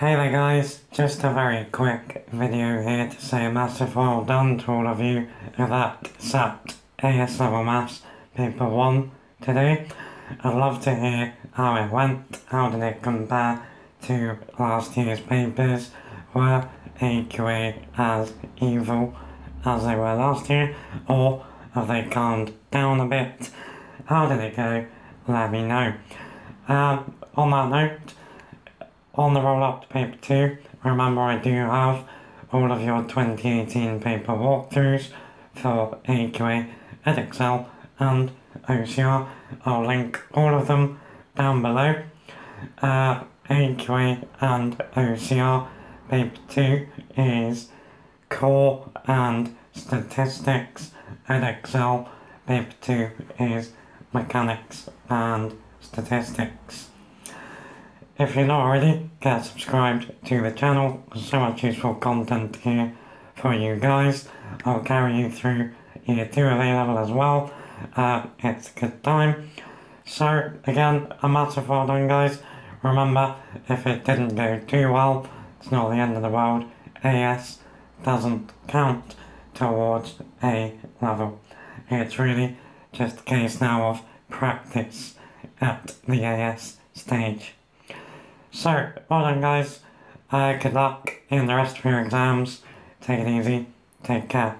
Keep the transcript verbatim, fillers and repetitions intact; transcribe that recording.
Hey there guys, just a very quick video here to say a massive well done to all of you who that sat A S Level Maths Paper one today. I'd love to hear how it went, how did it compare to last year's papers, were A Q A as evil as they were last year, or have they calmed down a bit? How did it go? Let me know. Um, on that note, on the roll-up to paper two, remember I do have all of your twenty eighteen paper walkthroughs for A Q A, Edexcel and O C R. I'll link all of them down below. Uh, A Q A and O C R paper two is Core and Statistics. Edexcel paper two is Mechanics and Statistics. If you're not already, get subscribed to the channel. There's so much useful content here for you guys. I'll carry you through year two of A-level as well. Uh, it's a good time. So again, a massive well done guys. Remember, if it didn't go too well, it's not the end of the world. A S doesn't count towards A-level. It's really just a case now of practice at the A S stage. So, well done guys, uh, good luck in the rest of your exams, take it easy, take care.